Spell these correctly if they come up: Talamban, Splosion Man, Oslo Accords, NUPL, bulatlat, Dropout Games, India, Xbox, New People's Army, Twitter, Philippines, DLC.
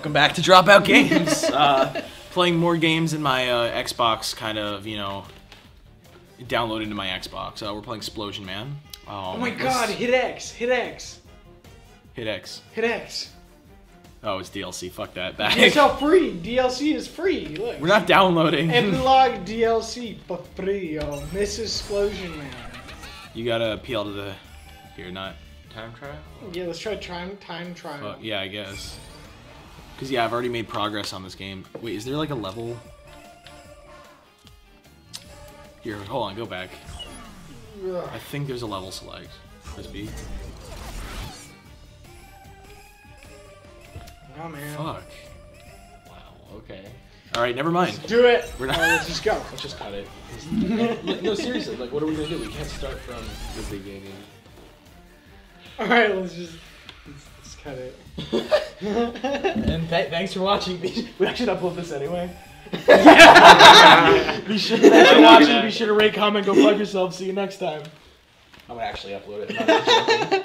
Welcome back to Dropout Games. Playing more games in my Xbox, kind of, you know, downloaded into my Xbox. We're playing Splosion Man. Oh my god, hit X, hit X. Hit X. Hit X. Oh, it's DLC, fuck that. Back. It's all free, DLC is free, look. We're not downloading. Epilogue DLC, for free, oh, Mrs. Splosion Man. You gotta appeal to the... You're not... Time trial? Yeah, let's try time trial. Yeah, I guess. Because, yeah, I've already made progress on this game. Wait, is there, like, a level? Here, hold on, go back. Ugh. I think there's a level select. Press B. Oh, man. Fuck. Wow, okay. Alright, never mind. Let's do it! We're not... All right, let's just go. Let's just cut it. No, seriously, like, what are we gonna do? We can't start from the beginning. Alright, let's cut it. And thanks for watching. We should upload this anyway. Yeah. Thanks for watching. Be sure to rate, comment, go plug yourself. See you next time. I'm gonna actually upload it.